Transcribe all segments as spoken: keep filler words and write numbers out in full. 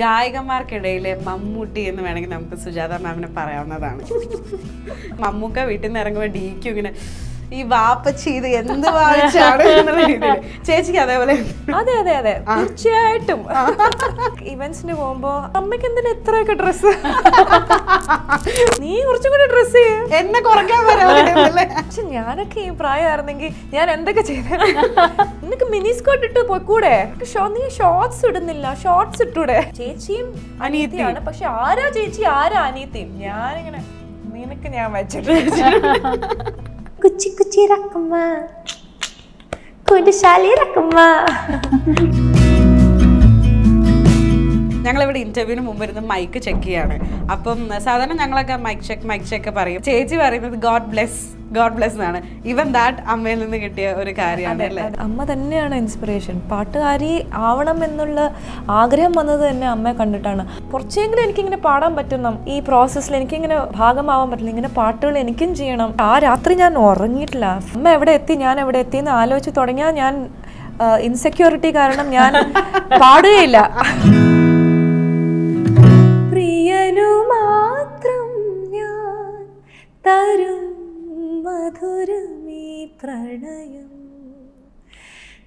Gaigamarkadele, Mammuti in the Managam Sujatha Mamma Parana. Mamuka wit in the Rango D Q. Ivapachi, the end of our children. Chasing other there. Chatum events in November. I'm making the netrack dress. You were to dress in the corner. Chiniana came prior thinking, Yan and the Kachina. Nick miniskirt to Pokude. Shown the shorts to the shorts today. Chachim, Anithi, Anapashara, Chichiara, Anithi. Yan, I can imagine. Kuchi kuchi rakma, kudishali rakma. We interview the mic check. mic check, mic check. God bless, God bless. Even that, Amma will get a career. Amma is an inspiration. Patari, Avana Menula, Agra Manada, and Amma Kandatana. Porching linking in a padam batunum, e process linking in a Hagama, but linking in a partal linking genum. Are Athrian or Nitla? Mavadethin, Avadethin, Alochitoringan, insecurity Karanam Yan, Padilla. Pranayam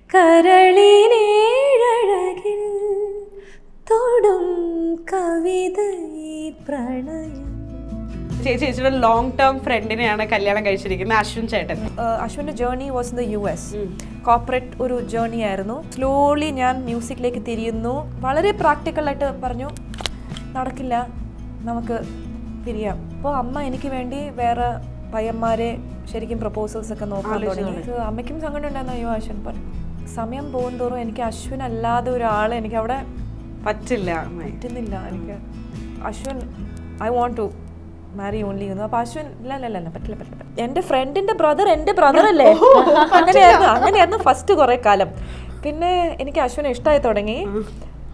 Karalineezhazhagil Thodum Kavithai Pranayam. Chechi is a long-term friend in Kalyanam Kazhichirikkunna Ashwin Chetan. Ashwin's journey was in the U S. Mm. Corporate oru journey ayirunnu. Slowly njan music like thiriyunnu. Valare practical aayittu paranju nadakkilla namakku piriyam. Appo amma enikku vendi vera payammare sharing proposals ഒക്കെ നോക്കാൻ തുടങ്ങി. അമ്മയ്ക്കും സങ്കടം ഉണ്ടായിരുന്നു ആശ്വൻ പൻ. സമയം പോകുന്നതോറും എനിക്ക് അശ്വൻ അല്ലാതെ ഒരാളെ എനിക്ക് അവിടെ പറ്റില്ല. പറ്റുന്നില്ല എനിക്ക്. Ashwan I want to marry only you. അപ്പോൾ അശ്വൻ ഇല്ല ഇല്ല ഇല്ല പറ്റില്ല പറ്റില്ല. എൻ്റെ ഫ്രണ്ടിന്റെ ബ്രദർ എൻ്റെ ബ്രദർ അല്ലേ? അങ്ങനെയായിരുന്നു അങ്ങനെയായിരുന്നു ഫസ്റ്റ് കുറേ കാലം. പിന്നെ എനിക്ക് അശ്വനെ ഇഷ്ടമായി തുടങ്ങി.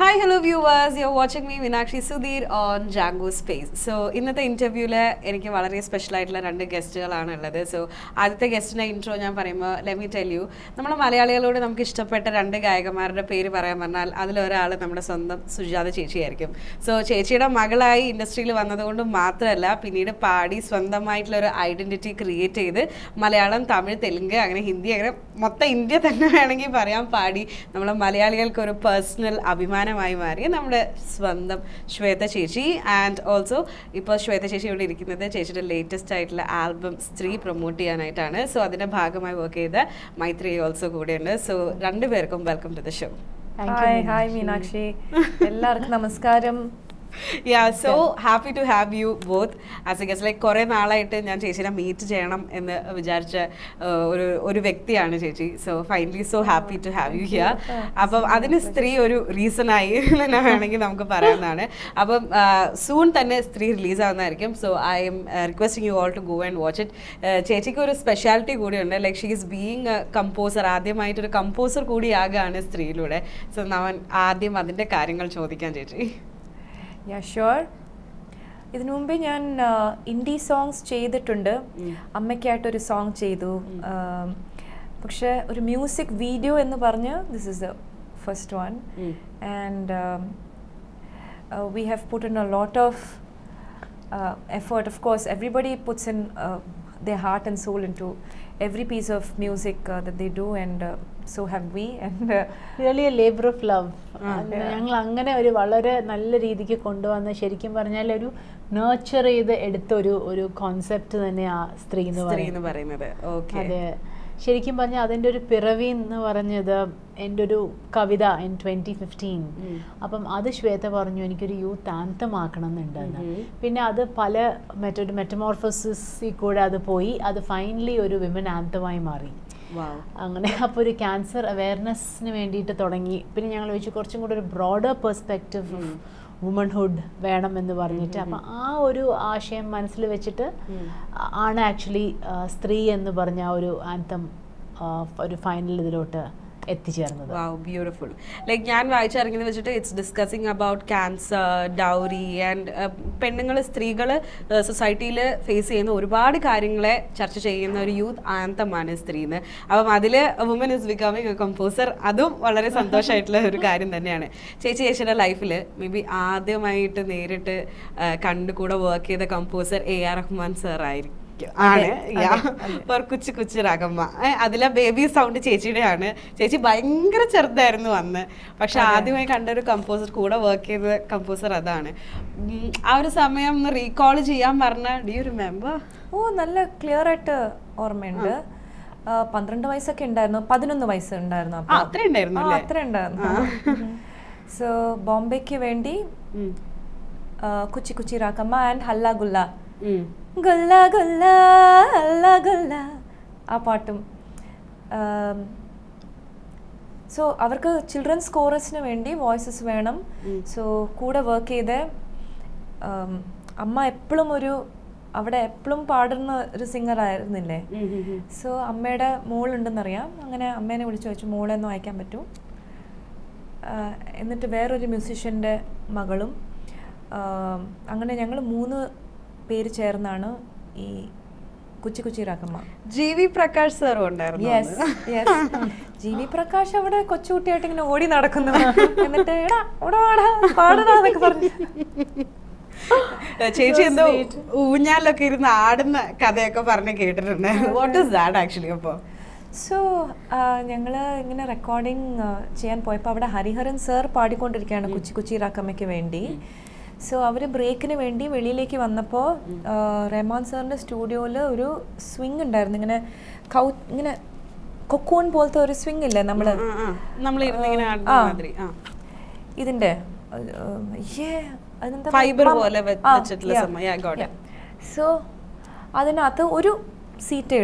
Hi, hello viewers. You're watching me, Vinakshi Sudhir on Jango Space. So, in this interview, I have a special two guests. So, in the guest intro, let me tell you, we have Sujatha Chechi. So, Chechi's industry is an identity created. Malayalam, Tamil, Telugu, Hindi, India, Malayalam personal abhimanam. My Maria, Namda Swandam Shweta Chechi, and also Ipa Shweta Chechi will be the latest title album three promoting Aitana. So Adina Bhagamai work either. My three also good in so Randy welcome, welcome to the show. Thank hi, you. Hi, Meenakshi. Ellark Namaskaram. Yeah, so yeah. Happy to have you both. As I guess, like Korean Nala Chechi meet Janam in the Vijarcha or Vekti Anna Chechi. So finally so happy to have you here. Above Adenis three or reason I Paranana. Soon Tanis three release on the so I am uh, requesting you all to go and watch it. Chechi or a specialty good like she is being a composer Adi might a composer Kudi Aga Anis three Lude. So now an Adi Madinda Karingal Chodikan Chechi. Yeah, sure. I have done indie songs. I have done a song. I have a music video. This is the first one. Mm. And um, uh, we have put in a lot of uh, effort. Of course, everybody puts in uh, their heart and soul into every piece of music uh, that they do. And uh, so have we and uh, really a labor of love. And ഞങ്ങൾ അങ്ങനെ ഒരു വളരെ നല്ല രീതിക്ക് കൊണ്ടുവന്ന ശരിക്കും പറഞ്ഞാൽ ഒരു നർച്ചർ ചെയ്ത് എടുത്ത ഒരു ഒരു കൺസെപ്റ്റ് തന്നെ ആ സ്ത്രീ എന്ന് പറയുന്നത് സ്ത്രീ എന്ന് പറയുന്നത് ഓക്കേ അതെ ശരിക്കും പറഞ്ഞാൽ അതിന്റെ ഒരു പിറവി എന്ന് പറഞ്ഞത് എൻ്റെ ഒരു കവിത in twenty fifteen അപ്പം അത് ശ്വേത പറഞ്ഞു എനിക്ക് ഒരു യൂത്ത് ആന്തം ആക്കണം എന്നുണ്ടെന്ന് പിന്നെ അത് പല മെറ്റഡ് മെറ്റമോർഫോസിസ് കൂടെ അത് പോയി അത് ഫൈനലി ഒരു വിമൻ ആന്തമായി മാറി. Wow. Angane cancer awareness nu vendite thodangi pinne njangal vechu korchum kodu broader perspective of womanhood, Vedam and the Varnita. Ah, Asham Mansil Vechita, Anna actually Stree and the Varna anthem for the final daughter. Wow, beautiful. Like Yan Vaichar, it's discussing about cancer, dowry, and pending a Strigal society face in the Urbad Karingle, Church in the youth, and the Manastrine. Our Madile, a woman is becoming a composer, Adu, Valare Santo Shaitler, Karin the Nana. Chechi life, maybe Ade might narrate Kandukuda work, the composer A. R. Rahman sir. Ane, yeah, for Kuchi Kuchi Ragama. Adila baby sound Chechi Dana, Chechi Bangra Chardarnuana. Pashadi make under a composer coda work in the composer Adana. Our Samayam recall Gia Marna, do you remember? Oh, Nala clear at Ormenda. Pandranda Visa Kindarno, Padananda Visa and Darna. Ah, Trendarna, Trendarna. So Bombay Kivendi, Kuchi Kuchi Rakama and Halla Gulla. Gulla gulla, alla gulla. Apartum. Um, so, our children's chorus ne voices venam. Mm. So, kuda work ede. Um, amma eppalum oru, avada eppalum paaduna oru singer aayirunille. Mm-hmm. So, ammede mole undennu ariyam. Angane ammene vilichu vechu mole ennu aayikkan pattum. Uh, ennitte vera oru musician de magalum. Uh, angane njangal moonu Chernano, E. Kuchikuchi Rakama. G V Prakash, sir, wonder. Yes, yes. G V Prakash, I would have cochuting a woody Narakana. And the Teda, what are pardon? Changing the Unya Lakirna Adam Kadeka Parnicator. What is that actually about? So, Yangla in a recording, Chian Poipa, Hariharan, sir, party counter can Kuchikuchi Rakamaki Vendi. So, after break, we went to Rahman sir's studio. There was a swing. There was a cocoon swing. We were sitting there. Fiber wall. Yeah, I got it. So, there was a seat. So,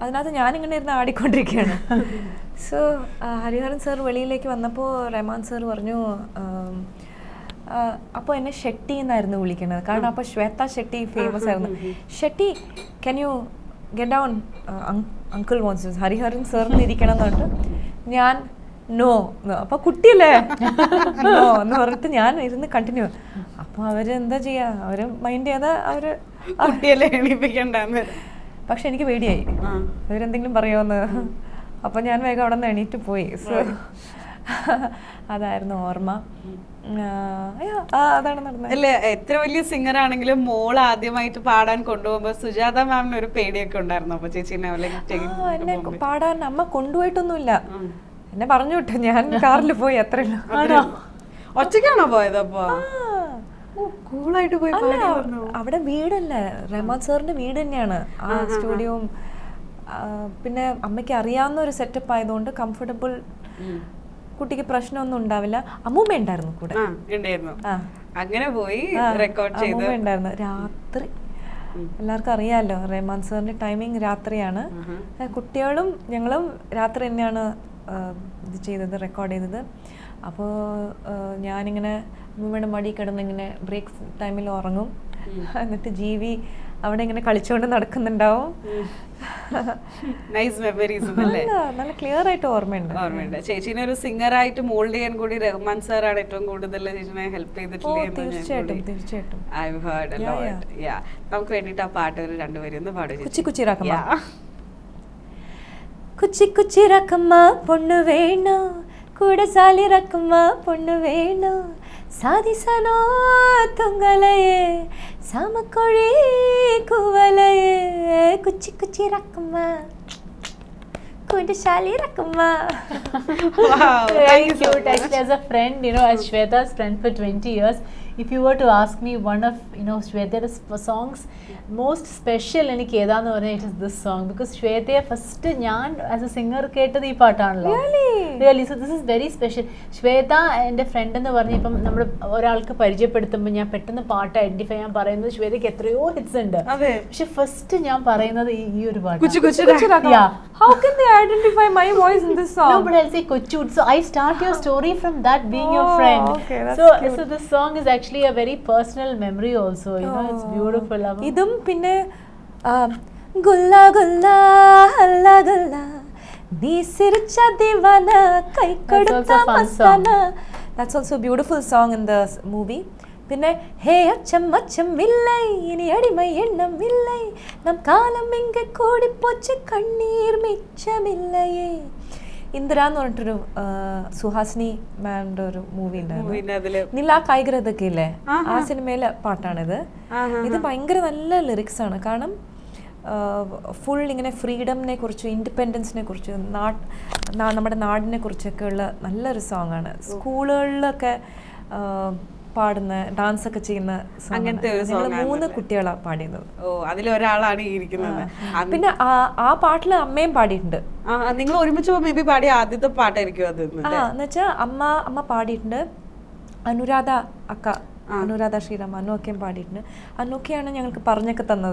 I was sitting there. So, Hariharan sir came to Rahman sir. Uh, appo enne Shetty ennaayirunnu vilikkanathu kaaranam appo Shwetha Chechi famous aayirunnu Shetty, can you get down, uh, un uncle wants you, Hariharan sir nu irikkanam ennu njan no appo kutti alle no nu orittu njan irunnu continue appo avaru endha cheya avaru mind eda avaru kutti alle elipikkanda ennu pakshe enikku vediyayi avaru endengilum parayonu appo njan vega avadna enittu poi so that's normal. Yeah, that's normal. Every singer is a mole. Sujatha ma'am is a paid. I I कुटिके प्रश्न उन्होंने उन्दावेला अमूमे इंडरनो कुड़ा इंडरनो आह अगेने बोई record चेदर अमूमे इंडरनो रात्री लार का real लो Rahman sir ने timing रात्री आना कुट्टे वालों जंगलों रात्री इन्हें आना चेदर रिकॉर्ड इधर अपो न्यान इंगने मूमेंट मर्डी करने इंगने ब्रेक्स टाइमिल औरंगों नेते जीवी अवने इंगने कल्चर ने nice memories. Nalla clear aayittu ormayundu. Ormayundu. Chechine oru singer aayittu mold cheyan koodi Rahman sir aanu ettom koodudalle chechine help cheyidittille ennu njan thirchayattum thirchayattum. I've heard a lot. Yeah. Namukku venditta paattu oru rendu veri onnu paadu. Kuchi kuchi rakamma. Kuchi kuchi rakamma ponnu vena kudasali rakamma ponnu vena sadisano thungalaye samakori kuvalaye kuchi kuchi rakama kudasali rakama. Wow, very cute. Actually, as a friend, you know, as Shweta's friend for twenty years, if you were to ask me one of, you know, Shweta's songs, most special in it is this song, because Shweta first nyan as a singer keta the paatan lo. Really? Really, so this is very special. Shweta and a friend and the varni pam number or alka parije pedutumanya pet and the part identify and parain the Shweta ketrayo hits under. She first nyan parain the your part. Kuchu kuchu. Yeah. How can they identify my voice in this song? No, but I'll say kuchu. So I start your story from that being oh, your friend. Okay, that's so cute. So this song is actually a very personal memory also. You oh. know, it's beautiful. Idum pinne gulla gulla alla gulla ni sircha divana kai kodutha mastana. That's also a beautiful song in the movie. Pinne hey acham acham illai ini adimai ennam illai nam kaalam inge koodi pochu kanneer micham illaye. Indra no uh, Suhasini ma'am movie na. Movie na adile. Nila kaiygra da kille. Ah cinema le parta na da. Idu paingra nalla lyrics ana. Karanam uh, full ingane freedom ne kurchu, independence ne kurchu, naad na nammada naad ne kurchu kella nalla song ana. School alla ke uh, paadna dance ke cheyna. Angante song ana. Nila moonu kuttiyala paadina. Oh adile oru aalani irikkunna. Pinna aa paatla amme paadittundu. Ah, you know, maybe party added the part. Ah, Nacha, Amma, Amma party dinner, Anuradha Aka, Anuradha Shirama, no came party dinner, and Noki and young Parnakatan.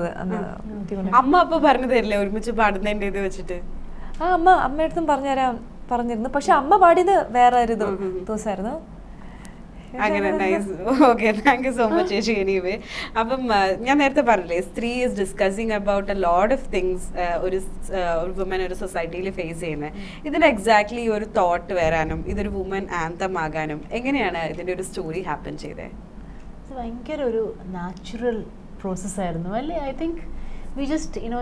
Amma Parnade, which part then did the vegetable. Ah, Amma, I met them Parnara Parnid, Pasha, Amma party the Vera Rido, those are nice. Okay, thank you so much, Chechi. Anyway, Sri is discussing about a lot of things uh, women in society face. This is exactly your thought. This is a woman anthem. How did this story happen? So, I think it's a natural process. I think we just, you know,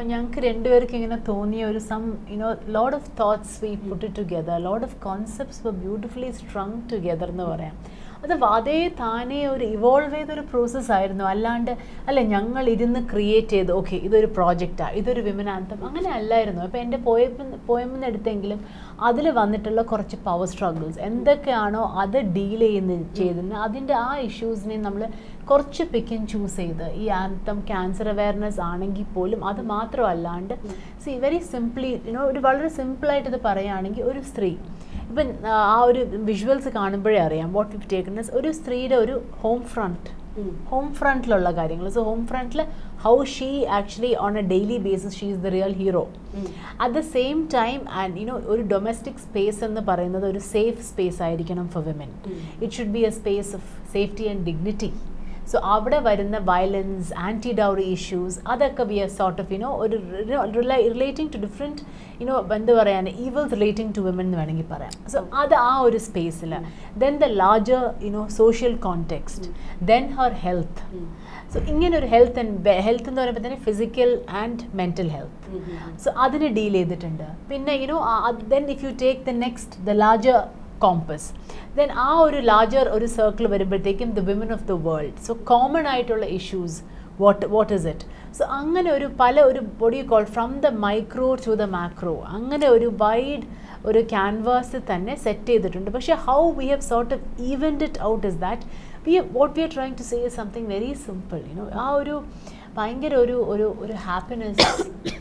some, you know, lot of thoughts we put it together, a lot of concepts were beautifully strung together. That's a process. I created okay, this is a project, this is a women anthem. I poem there power struggles. Other delay in the issues we pick and choose. This anthem, cancer awareness, see, very simply, you know, very simple to even our visuals are what we've taken is one street or home front. Mm. Home front lolla karyangal. So home front la how she actually on a daily basis she is the real hero. Mm. At the same time, and you know, a domestic space and the parayana, a safe space for women. Mm. It should be a space of safety and dignity. So, avada varunna violence, anti-dowry issues, adakka we are sort of, you know, relating to different, you know, evils relating to women. So, that is a space. Mm. Then the larger, you know, social context. Mm. Then her health. Mm. So, ingane or health and health and physical and mental health. Mm-hmm. So, that is a deal. You know, then if you take the next, the larger compass. Then a larger or circle the women of the world. So common issues, what what is it? So what do you call from the micro to the macro. Wide canvas set. How we have sort of evened it out is that we have, what we are trying to say is something very simple. You know, a happiness,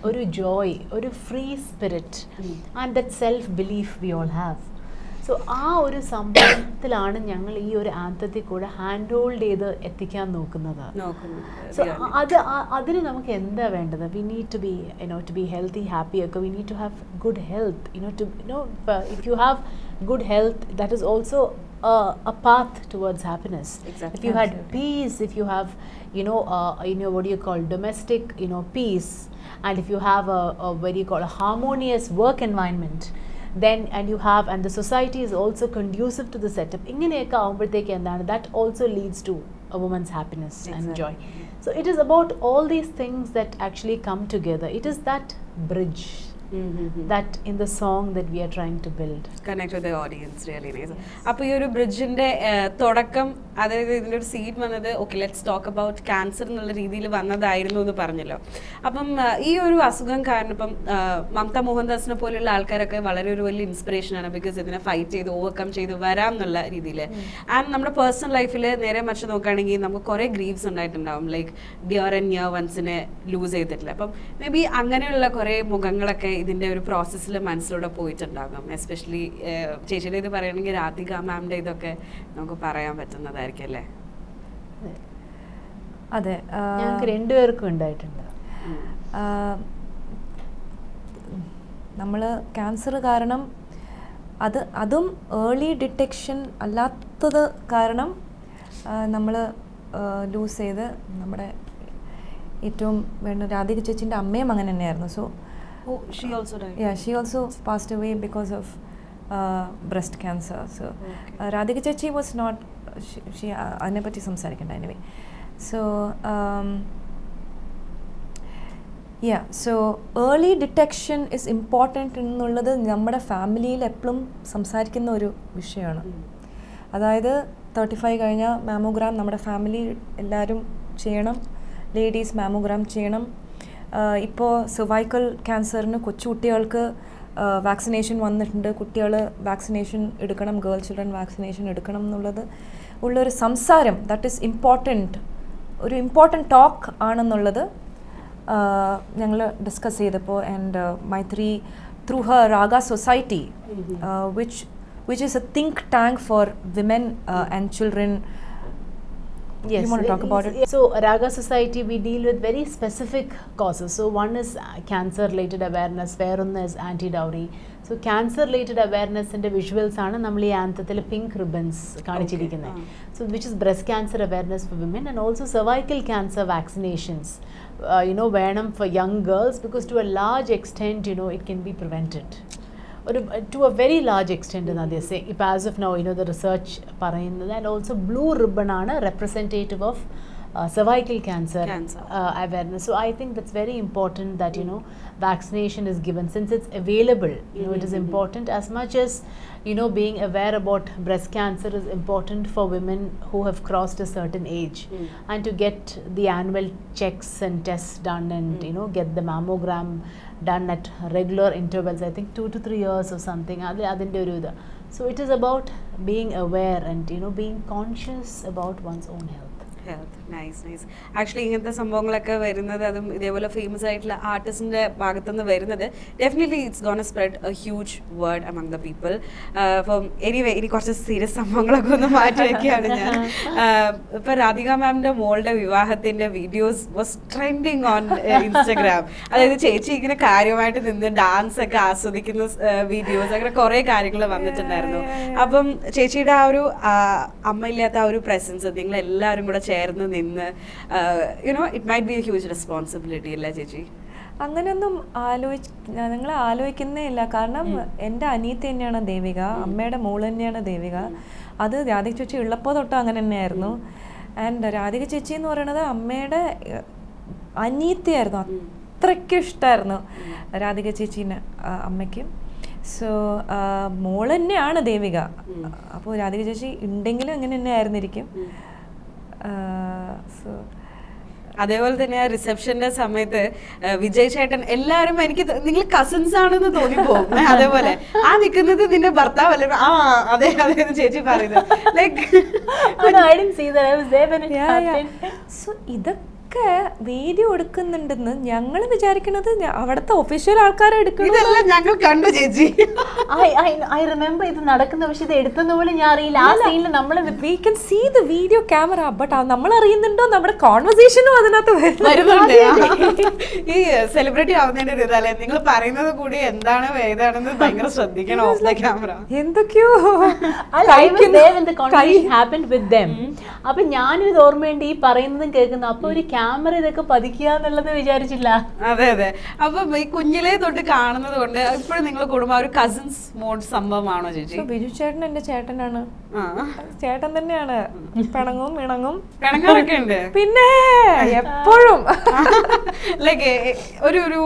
a joy, a free spirit, and that self-belief we all have. So, that is something that we have to handhold this. So, that is we need to be, you know, to be healthy, happy. We need to have good health. You know, to, you know, if you have good health, that is also a, a path towards happiness. Exactly. If you had Absolutely. peace, if you have, you know, uh, you know, what do you call domestic, you know, peace, and if you have a, a what do you call a harmonious work environment. Then and you have and the society is also conducive to the setup. That also leads to a woman's happiness exactly. and joy. So it is about all these things that actually come together. It is that bridge. Mm-hmm. That in the song that we are trying to build. Connect with the audience, really nice. Yes. So, you bridge in the seed, okay, let's talk about cancer. So, Mamta Mohandas is a inspiration because they fight, overcome, and in personal life, we have griefs like dear and year once lose. Maybe we in the process of manslaughter poet and dagam, especially Chechi the Parangi Ratika, Mam de Doke, Nogo Parayam Patana Darkele. Other Grindur Kundait and Namala cancer Karanam Adum early detection a lot to the Karanam Namala lose either Namada Itum when Radhika Chechinda Ame Mangan. So oh, she also died. Yeah, she also passed away because of uh, breast cancer. So, okay. uh, Radhika Chechi was not. She, she uh, I never did some second anyway. So, um, yeah. So, early detection is important. In our family, we always talk about it. That is, thirty-five years mammogram. Our family, all of ladies mammogram cheyanam. Uh, now, cervical cancer uh, vaccination vaccination girl children vaccination samsaram, that is important. An important talk aanannulladu uh, njangal discuss cheyidapo, and uh, Maitri through her Raga Society, mm-hmm. uh, which which is a think tank for women uh, and children. Yes, you want to talk about it? So, Raga Society, we deal with very specific causes. So, one is cancer-related awareness, where one is anti-dowry. So, cancer-related awareness and the visuals are namely pink ribbons, okay. So, which is breast cancer awareness for women, and also cervical cancer vaccinations. Uh, you know, wear them for young girls because to a large extent, you know, it can be prevented. Or to a very large extent, mm-hmm. they say. If as of now, you know, the research and also blue ribbon are representative of uh, cervical cancer, cancer. Uh, awareness. So I think that's very important that, you know, vaccination is given since it's available. You mm-hmm. know, it is important as much as, you know, being aware about breast cancer is important for women who have crossed a certain age, mm. and to get the annual checks and tests done and, mm. you know, get the mammogram done at regular intervals, I think two to three years or something. So it is about being aware and, you know, being conscious about one's own health. Health, nice, nice. Actually, in the Sambonglaka, they were a famous artist in the Bagatana. Definitely, it's gonna spread a huge word among the people. Uh, from anyway, it got a serious Sambonglaka on the Matraki. But Radhika ma'am, the mold of Vivahat in the videos was trending on uh, Instagram. And the Chechi in a cariomat in the dance, a cast, so the videos, like a Korea curriculum on the Tanarno. Abum Chechi Dauru, Amalia Tauru presence, a thing like Larimura. Uh, you know, it might be a huge responsibility, right, Chechi? I don't know if you are a person who is a person who is a person who is a person who is a person who is a person who is a Uh, so. That's why reception is a Vijay Chetan. Everyone cousins. I don't know. I didn't see that. I was there when it yeah, happened. Yeah. So, this video is official. I remember this. We can see the video camera, but our conversation is not celebrity. I was there when the conversation happened with them. I was there with them. glamour ഇതൊക്കെ പതിക്കാന്നുള്ളത് വിചാരിച്ചില്ല അതെ അതെ അപ്പോൾ ഈ കുഞ്ഞിലേ തൊട്ട് കാണുന്നതുകൊണ്ട് ഇപ്പോൾ നിങ്ങൾ കുടുംബ ഒരു കസിൻസ് മോഡ് സംഭവമാണോ ചേച്ചി സോ ബിജു ചേട്ടൻ എൻ്റെ ചേട്ടനാണ് ആ ചേട്ടൻ തന്നെയാണ് പിണങ്ങും മിണങ്ങും പിണങ്ങൊക്കെ ഉണ്ട് പിന്നെ എപ്പോഴും ലൈക്ക് ഒരു ഒരു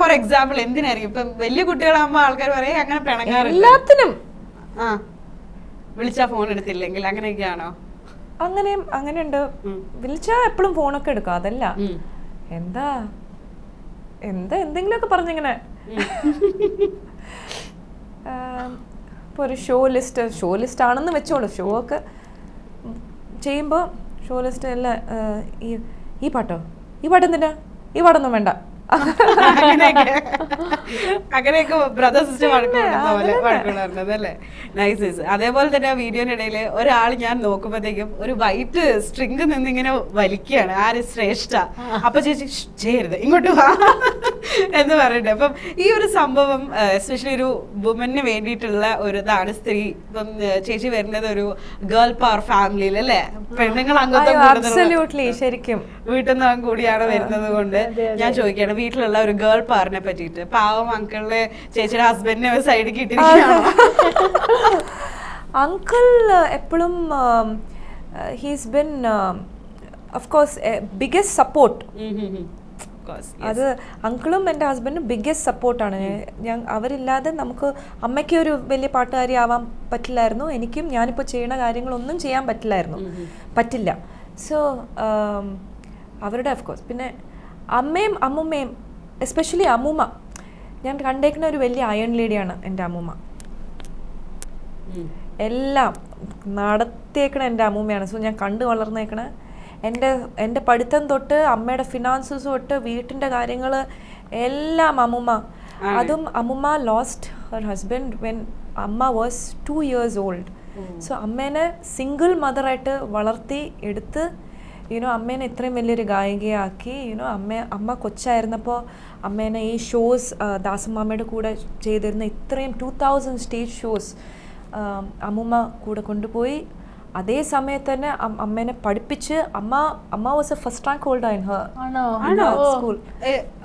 ഫോർ എക്സാമ്പിൾ എന്തിനായിരിക്കും ഇപ്പോ വലിയ കുട്ടികളാകുമ്പോൾ ആൾക്കാർ പറയും അങ്ങനെ പിണങ്ങാറില്ല എല്ലാത്തിനും ആ വിളിച്ചാ ഫോൺ എടുത്തില്ലെങ്കിൽ അങ്ങനെയൊക്കെ ആണോ അങ്ങനെ അങ്ങനെ ഉണ്ട് വിളിച്ചാ എപ്പോഴും ഫോണൊക്കെ എടുക്കാം അതല്ല എന്താ എന്താ എന്തെങ്കിലുമൊക്കെ പറഞ്ഞിങ്ങനെ ഇപ്പോൾ ഒരു ഷോ ലിസ്റ്റ് ഷോ ലിസ്റ്റ് ആണെന്ന് വെച്ചോളൂ ഷോ ഒക്കെ ചെയ്യുമ്പോൾ ഷോ ലിസ്റ്റ് എല്ലാം ഈ ഈ പാട്ടോ ഈ പാട്ട് എന്തിനാ ഈ പാട്ടൊന്നും വേണ്ട അങ്ങനെയൊക്കെ ബ്രദർ സിസ്റ്റർ വഴക്കുണ്ടായിരുന്നതല്ലേ നൈസ് നൈസ് അതേപോലെ തന്നെ ആ വീഡിയോന്റെ ഇടയിൽ ഒരാൾ ഞാൻ നോക്കുമ്പോഴത്തേക്കും ഒരു വൈറ്റ് സ്ട്രിങ് നിന്നിങ്ങനെ വലിക്കുകയാണ് ആര് ശ്രേഷ്ഠ അപ്പൊ ചേച്ചി ചെയ്യരുത് ഇങ്ങോട്ട് വാ എന്ന് പറയട്ടെ അപ്പം ഈ ഒരു സംഭവം എസ്പെഷ്യലി ഒരു വുമന് വേണ്ടിയിട്ടുള്ള ഒരു ഇതാണ് സ്ത്രീ ഇപ്പം ചേച്ചി വരുന്നത് ഒരു ഗേൾ പവർ ഫാമിലിയിൽ അല്ലേ പെണ്ണുങ്ങൾ അംഗത്വം ശരിക്കും വീട്ടിൽ നിന്നും കൂടിയാണ് വരുന്നത് കൊണ്ട് ഞാൻ ചോദിക്കുകയാണ് വീട്ടിലുള്ള ഒരു ഗേൾ പവറിനെ പറ്റിയിട്ട് പാവം അങ്കിളിനെ ചേച്ചിയുടെ ഹസ്ബൻഡിനെ സൈഡിൽ കിട്ടിയിരിക്കുകയാണ് അങ്കിൾ എപ്പോഴും he's been of course biggest support അത് അങ്കിളും എൻ്റെ ഹസ്ബൻഡും ബിഗ്ഗസ്റ്റ് സപ്പോർട്ടാണ് ഞാൻ അവരില്ലാതെ നമുക്ക് അമ്മയ്ക്ക് ഒരു വലിയ പാട്ടുകാരി ആവാൻ പറ്റില്ലായിരുന്നു എനിക്കും ഞാനിപ്പോൾ ചെയ്യുന്ന കാര്യങ്ങളൊന്നും ചെയ്യാൻ പറ്റില്ലായിരുന്നു പറ്റില്ല സോ അവരുടെ അഫ്കോഴ്സ് പിന്നെ അമ്മയും അമ്മൂമ്മയും എസ്പെഷ്യലി അമ്മൂമ്മ ഞാൻ കണ്ടേക്കുന്ന ഒരു വലിയ അയൺ ലേഡിയാണ് എൻ്റെ അമ്മൂമ്മ എല്ലാം നടത്തിയേക്കണ എൻ്റെ അമ്മൂമ്മയാണ് സോ ഞാൻ കണ്ടു വളർന്നേക്കണ എൻ്റെ എൻ്റെ പഠിത്തം തൊട്ട് അമ്മയുടെ ഫിനാൻസസ് തൊട്ട് വീട്ടിൻ്റെ കാര്യങ്ങൾ എല്ലാം അമ്മുമ്മ അതും അമ്മുമ്മ ലോസ്റ്റ് ഹർ ഹസ്ബൻഡ് വെൻ അമ്മ was two years old so അമ്മേനെ സിംഗിൾ മദറായിട്ട് വളർത്തി എടുത്ത് യുനോ അമ്മേനെ ഇത്രയും വലിയൊരു ഗായികയാക്കി യുനോ അമ്മ അമ്മ കൊച്ചായിരുന്നപ്പോൾ അമ്മേനെ ഈ ഷോസ് ദാസമ്മയുടെ കൂടെ ചെയ്തിരുന്ന ഇത്രയും ടു തൗസൻഡ് സ്റ്റേജ് ഷോസ് അമ്മുമ്മ കൂടെ കൊണ്ടുപോയി അതേ സമയത്ത് തന്നെ അമ്മേനെ പഠിപ്പിച്ച് അമ്മ അമ്മ was a first rank holder in her school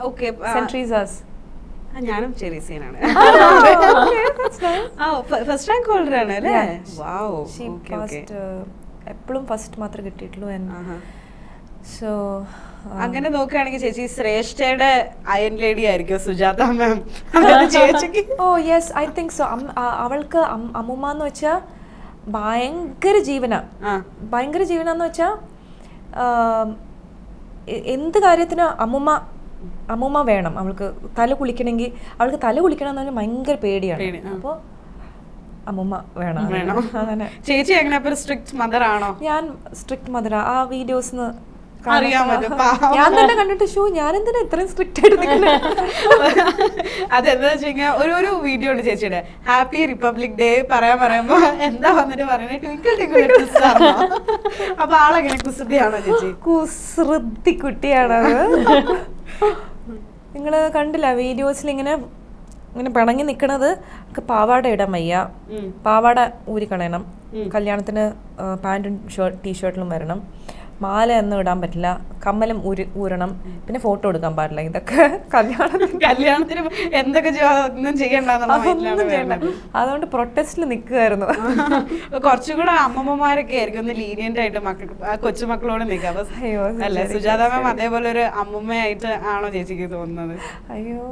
okay സെൻട്രീസസ് ഞാനും ചെറിയസേനാണ് ആ ഫസ്റ്റ് റാങ്ക് ഹോൾഡർ ആണ് അല്ലേ വാവ് ഷീ ഫസ്റ്റ് എപ്പോഴും ഫസ്റ്റ് മാത്രമേ കിട്ടിയിട്ടുള്ളൂ സോ അങ്ങനെ നോക്കുകയാണെങ്കിൽ ചേച്ചി ശ്രേഷ്ഠയുടെ അയൺ ലേഡി ആയിരിക്കും സുജാത മാം ചേച്ചിക്ക് oh yes I think so അവൾക്ക് അമ്മൂമ്മ എന്ന് വെച്ചാൽ ഭയങ്കര ജീവന ഭയങ്കര ജീവന എന്ന് വെച്ചാൽ എന്ത് കാര്യത്തിന് അമ്മുമ്മ അമ്മുമ്മ വേണം അവൾക്ക് തല കുളിക്കണമെങ്കിൽ അവൾക്ക് തല കുളിക്കണം എന്ന് പറഞ്ഞാൽ ഭയങ്കര പേടിയാണ് അപ്പോൾ അമ്മുമ്മ വേണം അങ്ങനെ ചേച്ചി എങ്ങനെ സ്ട്രിക്റ്റ് മദറാണോ ഞാൻ സ്ട്രിക്റ്റ് മദറാ ആ വീഡിയോസ് ഞാൻ തന്നെ കണ്ടിട്ട് ഷോ ഞാൻ എന്തിനാ ഇത്രയും സ്ട്രിക്റ്റ് ആയിട്ട് നിൽക്കുന്നത് അതെന്താ വെച്ച് കഴിഞ്ഞാൽ ഒരു ഒരു വീഡിയോ ഉണ്ട് ചേച്ചിയുടെ ഹാപ്പി റിപ്പബ്ലിക് ഡേ പറയാൻ പറയുമ്പോ എന്താ വന്നിട്ട് പറയുന്നത് ട്വിങ്കിൾ ട്വിങ്കിൾ അപ്പൊ ആളെങ്ങനെ കുസൃതിയാണോ ചേച്ചി കുസൃതി കുട്ടിയാണത് നിങ്ങള് കണ്ടില്ല വീഡിയോസിൽ ഇങ്ങനെ ഇങ്ങനെ പിണങ്ങി നിക്കണത് പാവാട ഇടാൻ വയ്യ പാവാട ഊരിക്കളയണം കല്യാണത്തിന് പാന്റും ഷർട്ട് ടീഷർട്ടിലും വരണം മാല ഒന്നും ഇടാൻ പറ്റില്ല കമ്മലും ഊരി ഊരണം പിന്നെ ഫോട്ടോ എടുക്കാൻ പാടില്ല ഇതൊക്കെ കല്യാണത്തിന് കല്യാണത്തിന് എന്തൊക്കെ ചെയ്യണ്ട അതുകൊണ്ട് പ്രൊട്ടസ്റ്റിൽ നിൽക്കുകയായിരുന്നു കുറച്ചുകൂടെ അമ്മൂമ്മമാരൊക്കെ ആയിരിക്കും ഒന്ന് ലീനിയന്റ് ആയിട്ട് മക്കൾ കൊച്ചുമക്കളോട് നിൽക്കാം അല്ലേ സുജാത മാം അതേപോലെ ഒരു അമ്മൂമ്മയായിട്ട് ആണോ ചേച്ചിക്ക് തോന്നുന്നത് അയ്യോ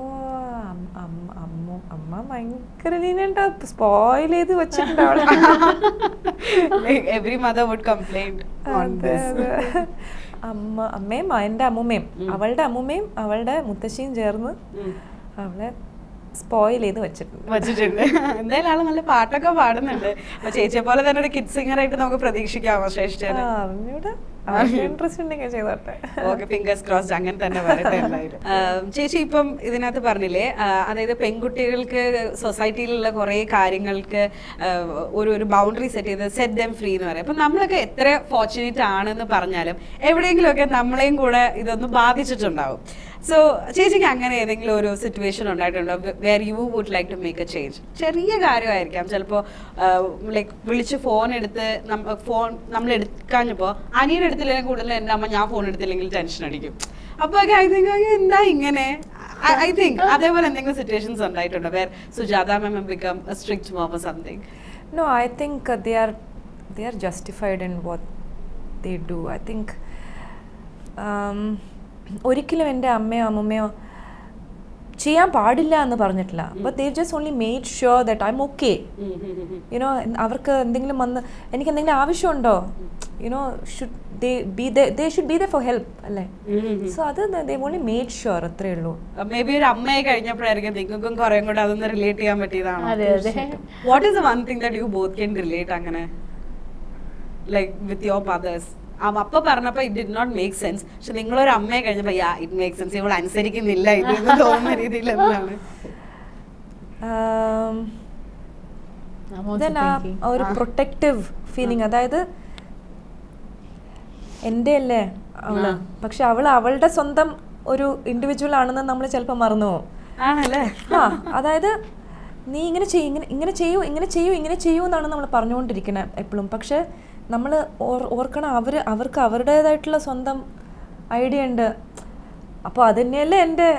അമ്മ ഭയങ്കര ലീനിയന്റ് സ്പോയിൽ ചെയ്ത് വെച്ചിട്ടുണ്ട് every mother would complaint on this അമ്മ അമ്മയും എൻ്റെ അമ്മൂമ്മയും അവളുടെ അമ്മൂമ്മയും അവളുടെ മുത്തശ്ശിയും ചേർന്ന് അവളെ സ്പോയിൽ ചെയ്ത് വെച്ചിട്ടുണ്ട് വെച്ചിട്ടുണ്ട് എന്തായാലും ആള് നല്ല പാട്ടൊക്കെ പാടുന്നുണ്ട് ചേച്ചിയെ പോലെ തന്നെ ഒരു കിഡ് സിംഗർ ആയിട്ട് നമുക്ക് പ്രതീക്ഷിക്കാമോ ശ്രേഷ്ഠയാണ് അങ്ങനെ തന്നെ പറയട്ടെ എല്ലാവരും ചേച്ചി ഇപ്പം ഇതിനകത്ത് പറഞ്ഞില്ലേ അതായത് പെൺകുട്ടികൾക്ക് സൊസൈറ്റിയിലുള്ള കുറെ കാര്യങ്ങൾക്ക് ഒരു ഒരു ബൗണ്ടറി സെറ്റ് ചെയ്ത് സെറ്റ് ദം ഫ്രീ എന്ന് പറയാം അപ്പൊ നമ്മളൊക്കെ എത്ര ഫോർച്യുനേറ്റ് ആണെന്ന് പറഞ്ഞാലും എവിടെയെങ്കിലുമൊക്കെ നമ്മളെയും കൂടെ ഇതൊന്നും ബാധിച്ചിട്ടുണ്ടാവും So, changing a situation where you would like to make a change. Cheriya garu like vilichu phone eduthe phone nammal edukkanappo ani eduthile koodala endamma ya phone eduthilengil tension adikkum. I think I think there were situations on right where Sujatha ma'am have become a strict mom or something. No, I think uh, they are they are justified in what they do. I think um but they've just only made sure that I'm okay. You know, you know, should they be there, they should be there for help. So other than they've only made sure. Maybe relate. What is the one thing that you both can relate? Like with your mothers. It did not make sense. So, yeah, it makes sense. um, then a uh, protective feeling. That is, individual. That നമ്മൾ ഓർക്കണം അവർ അവർക്ക് അവരുടേതായിട്ടുള്ള സ്വന്തം idea ഉണ്ട് അപ്പോൾ അതന്നെയല്ലേ എൻ്റെ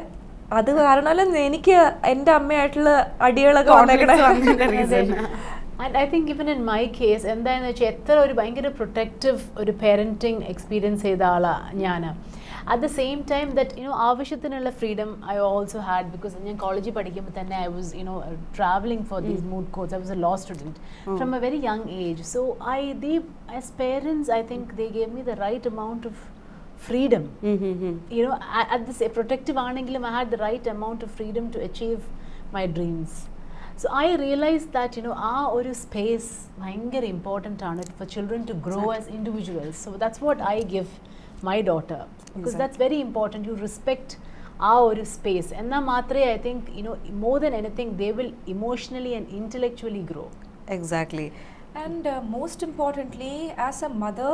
അത് കാരണമല്ല എനിക്ക് എൻ്റെ അമ്മയായിട്ടുള്ള അടികളൊക്കെ ഉണ്ടാക്കുന്ന reason. And I think even in my case എന്താന്ന് വെച്ചാൽ എത്ര ഒരു ഭയങ്കര പ്രൊട്ടക്റ്റീവ് ഒരു പാരന്റിംഗ് എക്സ്പീരിയൻസ് ചെയ്ത ആളാ ഞാൻ. At the same time that, you know, avashyaathinulla freedom I also had, because in college I was, you know, traveling for these mm. mood courts. I was a law student mm. from a very young age. So I, they, as parents, I think they gave me the right amount of freedom. Mm-hmm. You know, at, at this protective angle, I had the right amount of freedom to achieve my dreams. So I realized that, you know, our space is important for children to grow exactly. as individuals. So that's what I give my daughter, because exactly. that's very important. You respect our space, and na matre I think, you know, more than anything they will emotionally and intellectually grow. Exactly. And uh, most importantly, as a mother,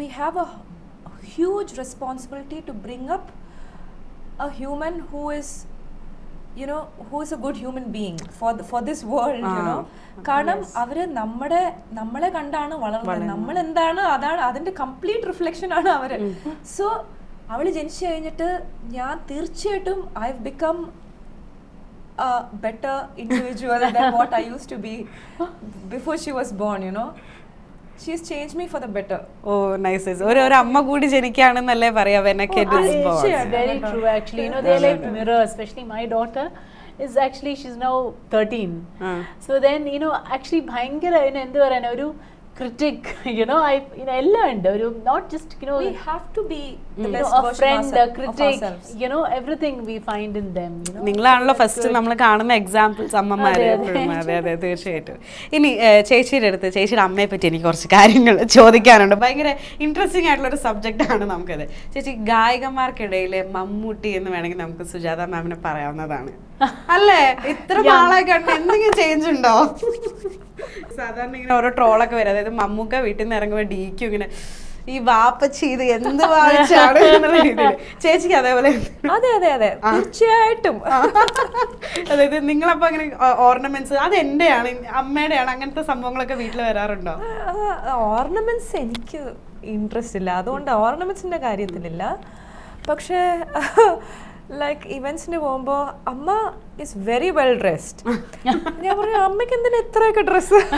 we have a huge responsibility to bring up a human who is, you know, who is a good human being for the, for this world, ah, you know. Karanam avare nammade nammale kandana valarunnu nammal endana adana adinte complete reflection aanu avare. So avale jenichu kayinittu njan tircheyattum I have become a better individual than what I used to be before she was born, you know. She's changed me for the better. Oh, nice. Or or amma goodi jenikkananalle paraya vena kid is born. Very true actually. You know, they like mirror, especially my daughter is actually, she's now thirteen. Uh. So then, you know, actually bhayangara endu parana oru critic, you know, I you know learned oru not just, you know, we have to be the best version of ourselves. A friend, a critic, you know, everything we find in them, you know. Ningalaanallo first nammal kaanuna examples ammamare appulum ade ade theerchayittu ini chechiire eduthe chechiire ammaye patti enik korchu karyangal chodikkanundu bayangara interesting aayittulla oru subject aanu namukku ade chechi gaayigamarkkidayile mammutti ennu venengil namukku Sujatha ma'am ne parayavunnathaanu alle ithra naalae kandu endinge change undo sadharana ingane oru troll okke varu adeythu mammuka vittu neranguma D Q ingane ee vaapachchi idu endu vaalichaanu enna reethile chechi adey pole adey adey adey thirchayattum adeythu ningal appo ingane ornaments adu endeyaanu ammade aanu anganathe sambhavangalokke veettile vararundo ornaments enikku interest illa adonde ornaments inde karyathil illa pakshe like events in the Wombo, Amma is very well dressed. I dress. So, Amma, dress. That's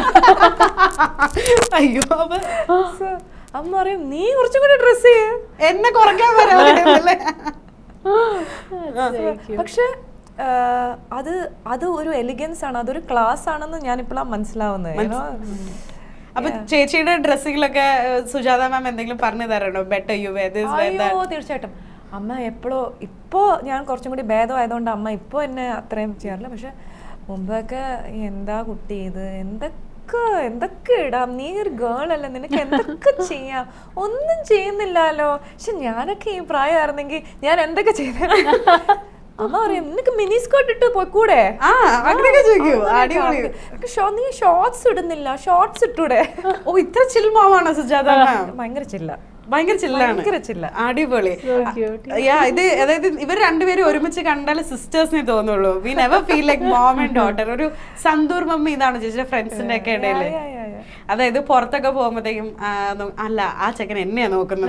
elegance and class. But Chechi's dressing, Sujatha ma'am, better you wear this, wear that. Amma, now I'm going to bed, I don't know, Amma, now I'm going to bed. But I'm going to bed. I'm going to girl. I'm going to bed. I'm going to bed. Amma, I'm going to mini skirt. Ah, I'm going to shorts. Shorts. Oh, it's chill, Mama. I'm going to chill. Bangir chilla, bangir chilla. Adipoli. So cute. Yeah, this, this, even under very orumache kandala sisters ne dono. We never feel like mom and daughter. Oru sandur mummy idana jisra friends ne kade le. That idu portha ka po mathe alla a check ne enna nokunnu.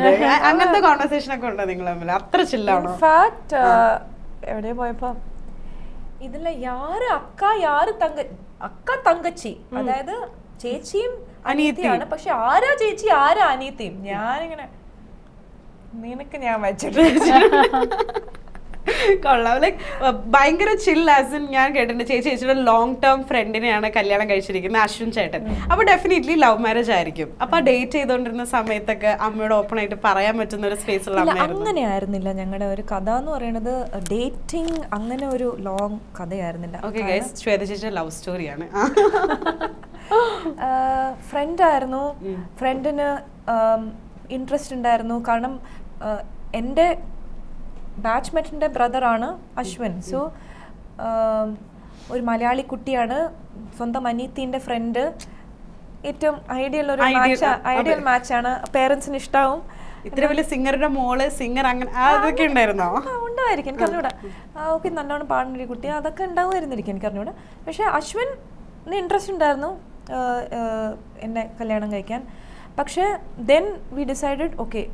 Angatha conversation akku unda ningal thammil. Athra chilla. In fact, evade poyappa idilla yaar akka yaar thanga akka thangachi. Adayadu chechiyum Anithiana, but she Ara Chichi Ara Anithi. Yarn Ninakanya match. Like buying a chill as in Yan get in a chase a long term friend in Anna Kalyana Gaishrik in Ashwin Chatter. About definitely love marriage. I give up a date under the Sametaka, Amid open at a parameter in the space of Angana Arnilla, Yanga Kadan or another dating Angana long Kaday Arnilla. Okay, guys, Shweta Chechi love story. Uh, friend arno, mm. friend in a um, interest in arno, karnam uh, ende batchmate in brother ana Ashwin. Mm. So um or Malayali kutti ana sonda manithi in friend it um, ideal or match ideal match ana parents nishtavum. Itravele singer na mole singer angan adake undirunno unda irken karnuda okay nallana paadniri kutti adake undavu irundirken karnuda പക്ഷെ Ashwin ne interest undirunno Uh, uh, Pakshe, then we decided, okay,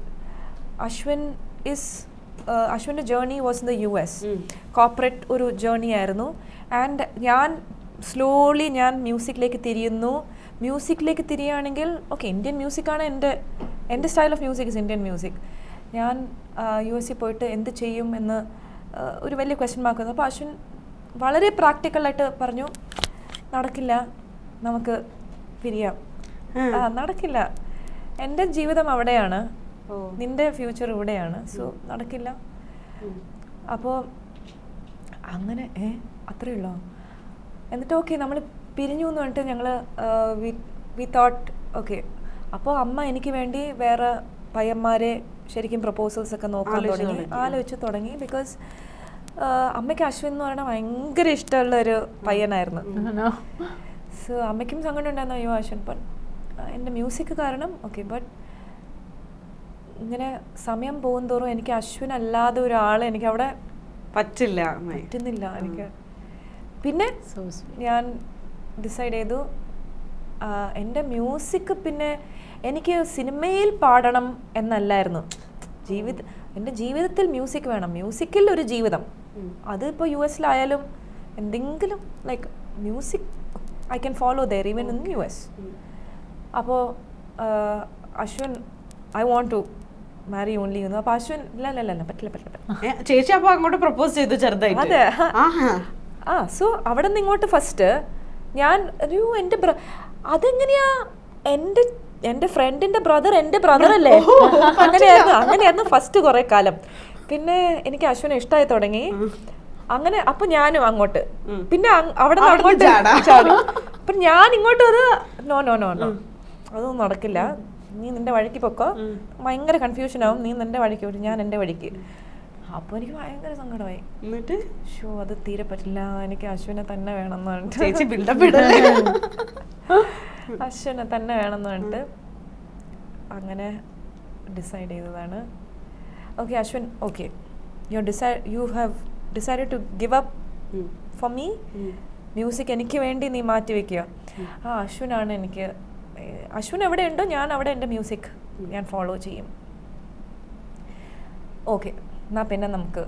Ashwin is uh, Ashwin's journey was in the U S, mm. corporate uru journey arno, and Yan slowly Yan music like thiriyunnu, music like thiriyanengil, okay, Indian music ana ende ende style of music is Indian music. Yan uh, U S poite endu cheyyum enna uh, oru veliya question mark appo Ashwin valare practical aayittu paranju nadakkilla. Namak Piria Nadakilla ended Jeevitham Avadayana, Ninde future Avadayana, so Nadakilla Apo Angana, eh, Athrilla. And the token, Namal Pirinu and Tangla, we thought, okay, Apo Amma Eniki Vendi, where Payamare, Sherikim proposals, a canoe, Aluchu, because Amek Ashwin or an Angrish Teller Payanarna. So, I was like, but in the music, okay, but I Samyam Bondoro and Ashwin Aladura and Kavada Patilla, my Tinilla. Pinnet, so Yan decided, uh, end the music pinne, any cinemail pardonum and the Lerno. G with end the G with till music when a musical or a G with them. Other po U S lialum and dingle like music. I can follow there even in the U S. Apo uh, Ashwin, I want to marry only. You know, Ashwin, la la la la, petla petla. Chechi appo angotu propose cheyidu charda idu. Adha. Aha. Ah, so avada ningotu first. Yan you ende brother. Adenganiya ende ende friend inde brother ende brother alle. Anganeyanu anganeyanu first kore kaalam. Pinne eniki Ashwin ishtayi thodangi. അങ്ങനെ അപ്പോൾ ഞാനും അങ്ങോട്ട് പിന്നെ അവിടെ നടന്നിട്ട് അപ്പോൾ ഞാൻ ഇങ്ങോട്ട് ഒരു നോ നോ നോ നോ അതൊന്നും നടക്കില്ല നീ നിന്റെ വഴിക്ക് പോക്കോ ഭയങ്കര കൺഫ്യൂഷൻ ആവും നീ നിന്റെ വഴിക്ക് പോയിട്ട് ഞാൻ എൻ്റെ വഴിക്ക് അപ്പോൾ എനിക്ക് ഭയങ്കര സങ്കടമായി എന്നിട്ട് ഷോ അത് തീരെ പറ്റില്ല എനിക്ക് അശ്വിനെ തന്നെ വേണമെന്ന് പറഞ്ഞിട്ട് ചേച്ചി ബിൽഡപ്പ് ഇടല്ലേ അശ്വിനെ തന്നെ വേണമെന്ന് പറഞ്ഞിട്ട് അങ്ങനെ ഡിസൈഡ് ചെയ്തതാണ് okay Ashwin okay you decide you have decided to give up mm. for me mm. music eniki vendi nee maati vekya ah ashwin aanu eniki ashwin evade undo njan avade ende music njan follow cheyum okay na pinna namku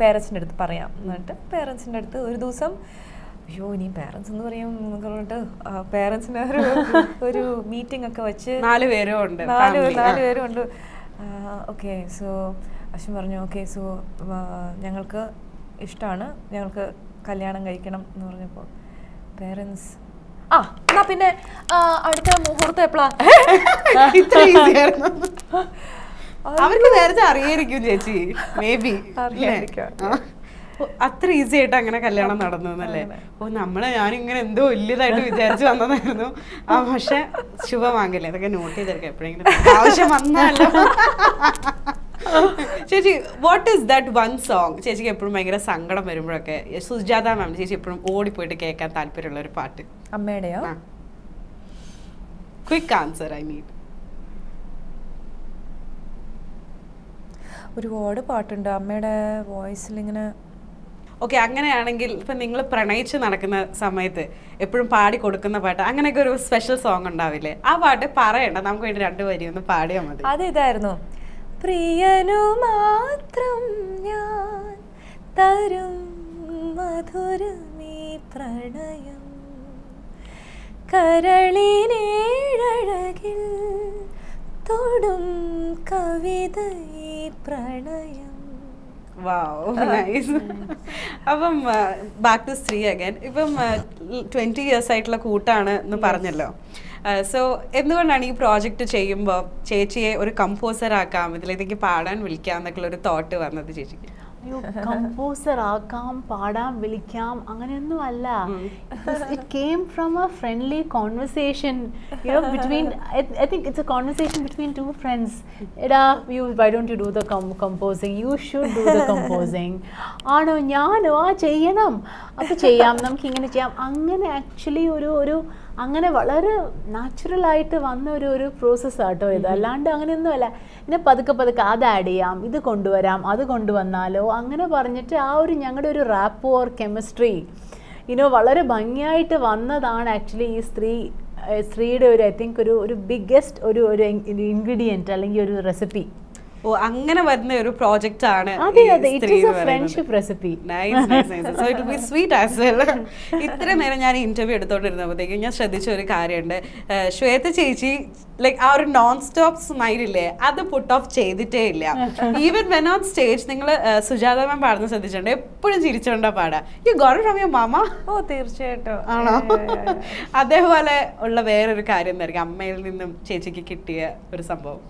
parents inde eduthu parayam nante parents inde eduthu oru dusam ayyo nee parents ennu parayam nokkonte parents ne oru meeting okka vechu naalu veru undu naalu naalu veru undu okay so Ashwin പറഞ്ഞു okay so ഞങ്ങൾക്ക് ഇഷ്ടാണ് ഞങ്ങൾക്ക് കല്യാണം കഴിക്കണം എന്ന് പറഞ്ഞപ്പോൾ parents ആ എന്നാ പിന്നെ അടുത്ത മുഹൂർത്തം എപ്പോഴാ ഇത്ര ഈസി ആയിരുന്നു അവർക്ക് നേരത്തെ അറിയായിരിക്കും ചേച്ചി മേബി അറിയായിരിക്കും അത്ര ഈസി ആയിട്ട് അങ്ങനെ കല്യാണം നടന്നു എന്നല്ലേ ഓ നമ്മളെ ഞാൻ ഇങ്ങനെ എന്തോ വലിയതായിട്ട് വിചാരിച്ചു വന്നതായിരുന്നു ആ പക്ഷെ ശുഭമാകല്ലേ അതൊക്കെ നോട്ട് ചെയ്തെടുക്കാം എപ്പോഴെങ്കിലും ആവശ്യം വന്നാലോ Chechi, what is that one song? Chechi, I remember Sangada Merimbrake. Sujatha Mohan, Chechi, I remember Odi Poyte Cake and Talpirilla part. Ammedeya? Quick answer, I need. ഒരുപാട് പാട്ടുണ്ട് അമ്മയുടെ വോയിസിൽ ഇങ്ങനെ. Okay, അങ്ങനെയാണെങ്കിൽ ഇപ്പൊ നിങ്ങൾ പ്രണയിച്ച് നടക്കുന്ന സമയത്ത് എപ്പോഴും പാടി കൊടുക്കുന്ന പാട്ട് അങ്ങനെയൊക്കെ ഒരു സ്പെഷ്യൽ സോങ് ഉണ്ടാവില്ലേ? ആ പാട്ട് പറയണ്ട, നമുക്ക് വേണ്ടി രണ്ടു വരി ഒന്ന് പാടിയാൽ മതി. അത് ഇതായിരുന്നു, പ്രിയനു മാത്രം ഞാൻ തരും മധുരമീ പ്രണയം കരളിനേഴഴകിൽ തൊടും കവിതയീ പ്രണയം. Wow, nice. Mm. Back to Sri again. twenty years ആയിട്ടുള്ള കൂട്ടാണ് എന്ന് പറഞ്ഞല്ലോ. സോ എന്തുകൊണ്ടാണ് ഈ പ്രോജക്റ്റ് ചെയ്യുമ്പോൾ ചേച്ചിയെ ഒരു കമ്പോസർ ആക്കാം, ഇതിലേക്ക് പാടാൻ വിളിക്കാം എന്നൊക്കെയുള്ള ഒരു തോട്ട് വന്നത് ചേച്ചിക്ക്? അയ്യോ, കമ്പോസർ ആക്കാം പാടാൻ വിളിക്കാം അങ്ങനെയൊന്നും അല്ല. It came from a friendly conversation between, I think it's a conversation between two friends. എടാ you why don't you do the composing, you should do the composing. ആണോ ഞാനോ ആ ചെയ്യണം, അപ്പോൾ ചെയ്യാം, നമുക്ക് ഇങ്ങനെ ചെയ്യാം. അങ്ങനെ ആക്ച്വലി ഒരു ഒരു അങ്ങനെ വളരെ നാച്ചുറലായിട്ട് വന്ന ഒരു ഒരു പ്രോസസ്സാട്ടോ ഇത്, അല്ലാണ്ട് അങ്ങനെയൊന്നുമല്ല. പിന്നെ പതുക്കെ പതുക്കെ അത് ആഡ് ചെയ്യാം, ഇത് കൊണ്ടുവരാം, അത് കൊണ്ടുവന്നാലോ അങ്ങനെ പറഞ്ഞിട്ട് ആ ഒരു ഞങ്ങളുടെ ഒരു റാപ്പോ ഓർ കെമിസ്ട്രി ഇനോ വളരെ ഭംഗിയായിട്ട് വന്നതാണ് ആക്ച്വലി ഈ സ്ത്രീ സ്ത്രീയുടെ ഒരു ഐ തിങ്ക് ഒരു ഒരു ബിഗ്ഗസ്റ്റ് ഒരു ഒരു ഇൻഗ്രീഡിയൻറ്റ് അല്ലെങ്കിൽ ഒരു റെസിപ്പി. ഓ, അങ്ങനെ വരുന്ന ഒരു പ്രോജക്റ്റ് ആണ്. ഇത്ര നേരം ഞാൻ ഇന്റർവ്യൂ എടുത്തോണ്ടിരുന്നപ്പോഴത്തേക്കും ഞാൻ ശ്രദ്ധിച്ച ഒരു കാര്യമുണ്ട്. ശ്വേത ചേച്ചി ലൈക് ആ ഒരു നോൺ സ്റ്റോപ്പ് സ്മൈൽ ഇല്ലേ, അത് പുട്ട് ഓഫ് ചെയ്തിട്ടേ ഇല്ല. ഈവൻ വെൻ ഓൺ സ്റ്റേജ് നിങ്ങൾ സുജാത മാം പാടുന്ന ശ്രദ്ധിച്ചിട്ടുണ്ട്, എപ്പോഴും ചിരിച്ചോണ്ടാ പാടാ. You got it from your mama? ഓ തീർച്ചയായിട്ടും ആണോ? അതേപോലെ ഉള്ള വേറൊരു കാര്യം എന്തായിരിക്കും അമ്മയിൽ നിന്നും ചേച്ചിക്ക് കിട്ടിയ ഒരു സംഭവം?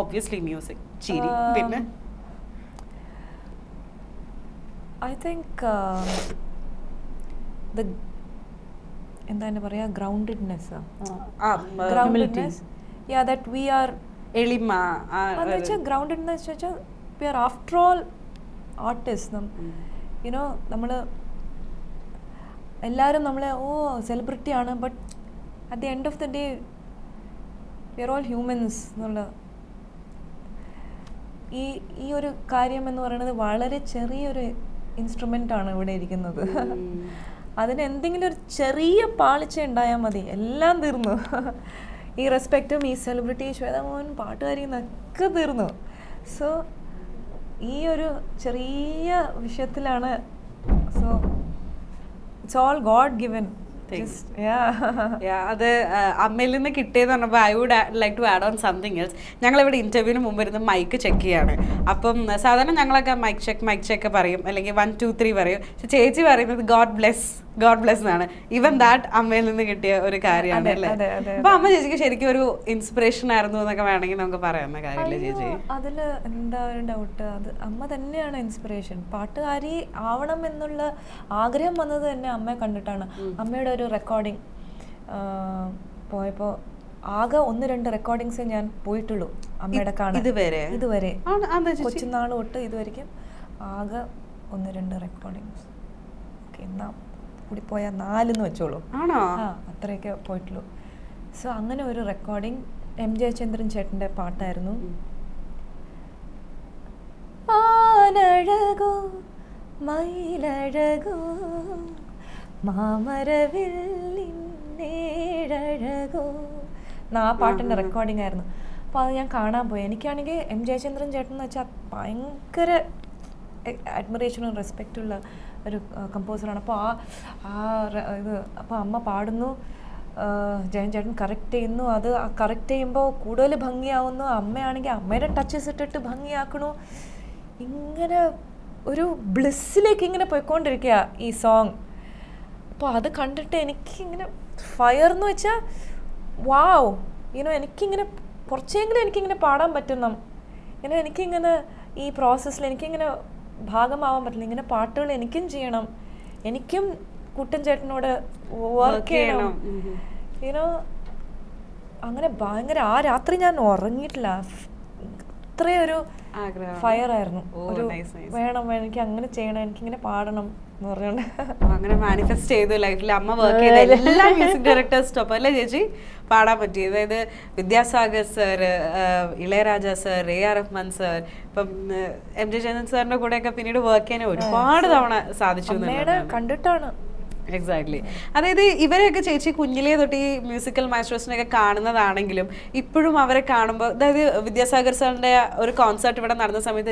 Obviously music, cheery, പിന്നെ I think uh, the എന്താന്ന് പറയാ groundedness, ആ groundedness, yeah, that we are എളിമ അതൊക്കെ groundedness വെച്ചാ we are after all artists, you know, നമ്മൾ എല്ലാവരും നമ്മളെ ഓ സെലിബ്രിറ്റി ആണ്, but at the end of the day we are all humans എന്നുള്ള ഈ ഈ ഒരു കാര്യം എന്ന് പറയുന്നത് വളരെ ചെറിയൊരു ഇൻസ്ട്രുമെൻ്റാണ് ഇവിടെ ഇരിക്കുന്നത്. അതിന് എന്തെങ്കിലും ഒരു ചെറിയ പാളിച്ച ഉണ്ടായാൽ മതി, എല്ലാം തീർന്നു. ഈ റെസ്പെക്റ്റും ഈ സെലിബ്രിറ്റി ശ്വേത മോഹൻ പാട്ടുകാരി എന്നൊക്കെ തീർന്നു. സോ ഈ ഒരു ചെറിയ വിഷയത്തിലാണ്, so it's all God given. അത് അമ്മയിൽ നിന്ന് കിട്ടിയെന്ന് പറഞ്ഞപ്പോൾ I would like to add on something else. ഞങ്ങളിവിടെ ഇന്റർവ്യൂവിന് മുമ്പ് ഇരുന്ന് മൈക്ക് ചെക്ക് ചെയ്യാണ്. അപ്പം സാധാരണ ഞങ്ങളൊക്കെ മൈക്ക് ചെക്ക് മൈക്ക് ചെക്ക് പറയും, അല്ലെങ്കിൽ വൺ ടു ത്രീ പറയും. പക്ഷെ ചേച്ചി പറയുന്നത് ഗോഡ് ബ്ലെസ് ഗോഡ് ബ്ലെസ് എന്നാണ്. ഈവൻ ദാറ്റ് അമ്മയിൽ നിന്ന് കിട്ടിയ ഒരു കാര്യമാണ് അല്ലേ? അപ്പൊ അമ്മ ചേച്ചിക്ക് ശരിക്കും ഒരു ഇൻസ്പിറേഷൻ ആയിരുന്നു എന്നൊക്കെ വേണമെങ്കിൽ നമുക്ക് പറയാവുന്ന കാര്യമില്ല ചേച്ചി? അതിൽ എന്താ ഒരു ഡൗട്ട്, അത് അമ്മ തന്നെയാണ് ഇൻസ്പിറേഷൻ. പാട്ടുകാരി ആവണം എന്നുള്ള ആഗ്രഹം വന്നത് തന്നെ അമ്മയെ കണ്ടിട്ടാണ്. അമ്മയുടെ ഒരു റെക്കോർഡിങ് പോയപ്പോൾ ആകെ ഒന്ന് രണ്ട് റെക്കോർഡിങ്സേ ഞാൻ പോയിട്ടുള്ളൂ അമ്മയുടെ കാണാൻ. ഇതുവരെ ഇതുവരെ കൊച്ചുനാൾ തൊട്ട് ഇതുവരെക്കും ആകെ ഒന്ന് രണ്ട് റെക്കോർഡിങ്സ്. ഓക്കെ, എന്നാ കൂടി പോയാൽ നാലെന്ന് വെച്ചോളൂ. ആണോ? ആ, അത്രയൊക്കെ പോയിട്ടുള്ളൂ. സോ അങ്ങനെ ഒരു റെക്കോർഡിങ് എം ജെ ചന്ദ്രൻ ചേട്ടൻ്റെ പാട്ടായിരുന്നു. ആനഴകോ മയിലഴകോ മാമരവില്ലിന്നേഴഴകോ എന്നാ ആ പാട്ടിൻ്റെ റെക്കോർഡിംഗ് ആയിരുന്നു. അപ്പോൾ അത് ഞാൻ കാണാൻ പോയി. എനിക്കാണെങ്കിൽ എം ജയചന്ദ്രൻ ചേട്ടൻ എന്ന് വെച്ചാൽ ഭയങ്കര അഡ്മിറേഷനും റെസ്പെക്റ്റുള്ള ഒരു കമ്പോസറാണ്. അപ്പോൾ ആ ആ ഇത് അപ്പോൾ അമ്മ പാടുന്നു, ജയൻ ചേട്ടൻ കറക്റ്റ് ചെയ്യുന്നു. അത് കറക്റ്റ് ചെയ്യുമ്പോൾ കൂടുതൽ ഭംഗിയാവുന്നു. അമ്മയാണെങ്കിൽ അമ്മയുടെ ടച്ചസ് ഇട്ടിട്ട് ഭംഗിയാക്കണു. ഇങ്ങനെ ഒരു ബ്ലിസ്സിലേക്ക് ഇങ്ങനെ പോയിക്കൊണ്ടിരിക്കുക ഈ സോങ്. അപ്പോൾ അത് കണ്ടിട്ട് എനിക്കിങ്ങനെ ഫയർ എന്ന് വെച്ചാൽ വാവ്, ഇനോ എനിക്കിങ്ങനെ കുറച്ചെങ്കിലും എനിക്കിങ്ങനെ പാടാൻ പറ്റുന്ന, ഇനോ എനിക്കിങ്ങനെ ഈ പ്രോസസ്സിൽ എനിക്കിങ്ങനെ ഭാഗമാവാൻ പറ്റില്ല. ഇങ്ങനെ പാട്ടുകൾ എനിക്കും ചെയ്യണം, എനിക്കും കുട്ടൻ ചേട്ടനോട് വർക്ക് ചെയ്യണം, ഇനോ അങ്ങനെ ഭയങ്കര. ആ രാത്രി ഞാൻ ഉറങ്ങിയിട്ടില്ല, അത്രയൊരു fire iron. Oh, nice, nice. Manifest life. Amma work all music directors top alle jeji paada patti. Adaythu Vidyasagar sir, Ilayaraja sir, A. R. Rahman sir, M J Chandran sir ന്റെ കൂടെയൊക്കെ പിന്നീട് വർക്ക് ചെയ്യാൻ ഒരുപാട് തവണ സാധിച്ചു എന്നുള്ളതാണ്. കണ്ടിട്ടാണ്. Exactly. That is, even if you see musical maestros, you can see that. Now, you can see that Vidyasagar sir had a concert at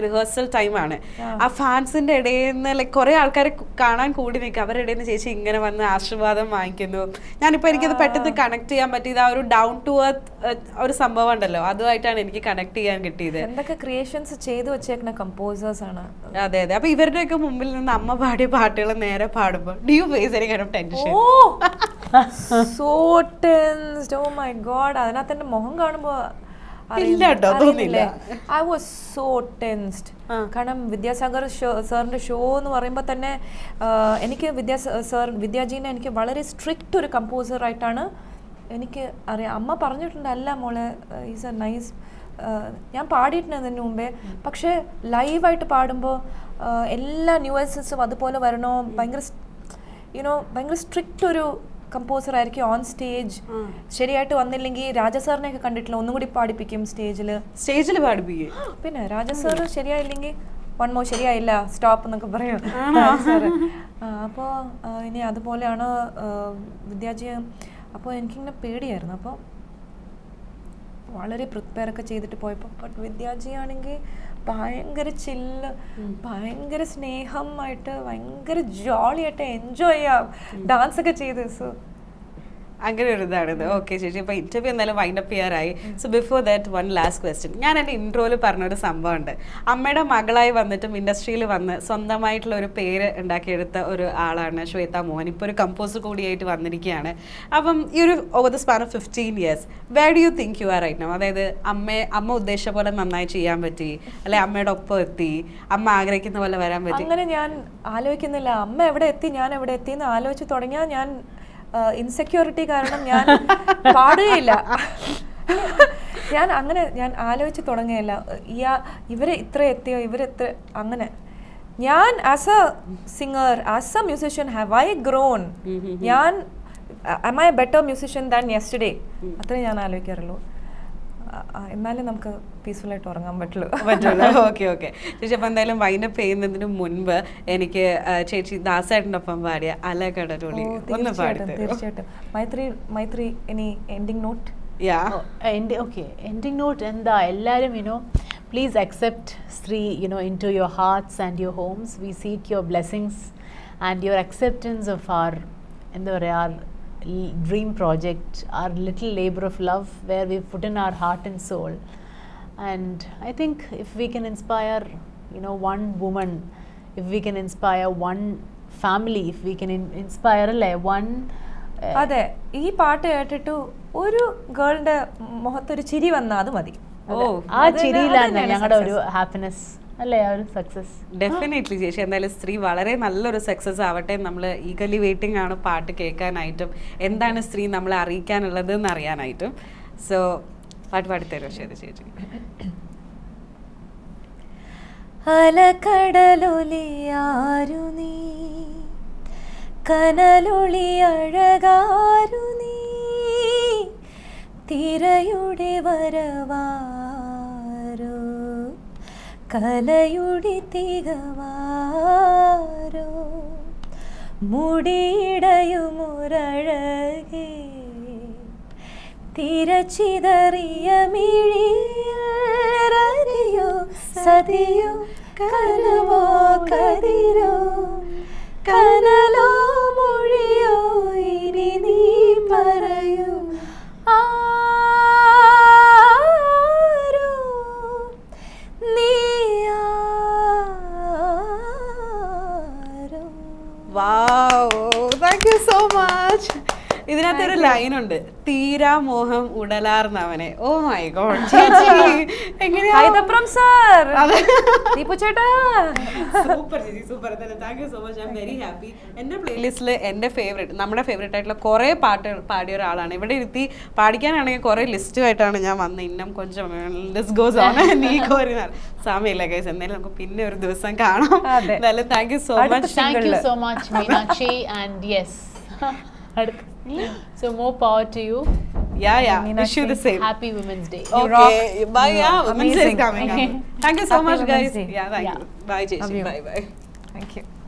rehearsal time. The fans in the day, like, there are many people who can see that they can see that they can see connect to down-to-earth or something. That's why I connect to them. There are creations and composers. That's why they can do you face any kind of tension? Oh! So tensed. Oh my God. I was so tensed. Because Vidyasagar sir show Vidya is strict composer. He's a nice I am party na denumbe. Pakshe live ite paadumbo. Ella nuances vadu pole varano. Bangar you know, bangar strict oru composer ayirke on stage. Sheri ite vandhe lingi Raja sir ne kanditla. Onnu gudi party pikim stage le. Stage le party piye. Pinna Raja sir sheri aylingi one more sheri ayilla stop na kabarey. Sir. Apo ini adu pole ana Vidyaji. Apo enking na pedi erna apo. Already prepared a cheat to poip, but with the Ajianangi, Pangar chill, Pangar sneham, Pangar jolly at enjoy dance a cheat. Okay, interview. So before that, one last question. I have an intro. I have an industry. I have a pair and Shwetha Mohan. I have a composer. Over the span of fifteen years, where do you think you are right now? I have a Uh, insecurity karanam yan paadilla yan angane yan aalochichu thodangilla iya ivare ithra ettiyo ivare ithra angane yan as a singer as a musician have I grown yan am I a better musician than yesterday athre yan aalochikkarallo immale namku peaceful ആയിട്ട് ഉറങ്ങാൻ പറ്റില്ല പറ്റില്ല okay okay ചേച്ചി അപ്പോൾ എന്തായാലും wind up ചെയ്യുന്നതിന് മുൻപ് എനിക്ക് ചേച്ചി ദാസേട്ടനൊപ്പം പാടിയ അലകടോളി ഒന്ന് പാടിത്തരൂ തീർച്ചയായിട്ടും Maithri Maithri any ending note yeah end okay ending note എന്താ എല്ലാവരും you know please accept Sri you know into your hearts and your homes we seek your blessings and your acceptance of our in the real dream project, our little labor of love where we put in our heart and soul. And I think if we can inspire, you know, one woman, if we can inspire one family, if we can in inspire a one. Uh, That's this part to one girl de mohathoru chiri vannadu madi. Oh, that chiri lana yangada oru happiness. Success. Definitely, Jeshi. And that is three. Valare, nalloru success aavatte. Nammal eagerly waiting aanu part kekkan item. Endana three nammal arikkan ullathu nariyan item. So, part part thero Shweta Chechi. Alakadaloliyaaru nee, kanaloliyazhagaaru nee, thirayude varavaaru. കലയുടെ തികവാരോ മുടിയിടയുമൊരഴകേ തിരച്ചിതറിയ മിഴിയോ സതിയോ കനവോ കതിരോ കനലോ മൊഴിയോ ഇനി നീ പറയൂ ആ Wow! Thank you so much. ഇതിനകത്തൊരു line ഉണ്ട്, തീരാ മോഹം ഉടലാർന്നവനെ. Oh my God എന്റെ പ്ലേലിസ്റ്റില് എന്റെ ഫേവറേറ്റ് നമ്മുടെ ഫേവറേറ്റ് ആയിട്ടുള്ള കുറെ പാട്ട് പാടിയ ഒരാളാണ്. ഇവിടെ ഇരുത്തി പാടിക്കാനാണെങ്കിൽ കുറെ ലിസ്റ്റുമായിട്ടാണ് ഞാൻ വന്നത്. ഇന്നും കൊഞ്ചം സമയമില്ല ഗൈസ്, എന്തായാലും നമുക്ക് പിന്നെ ഒരു ദിവസം കാണാം. എന്തായാലും thank you so much, thank you so much Meenakshi. And yes, so more power to you. Yeah, yeah. Meenakshi. Wish you the same. Happy Women's Day. Okay. Bye. Yeah, Women's Day is coming. Thank you so Happy much, Women's guys. Day. Yeah, thank yeah. you. Bye, Chechi. Bye, bye. Thank you.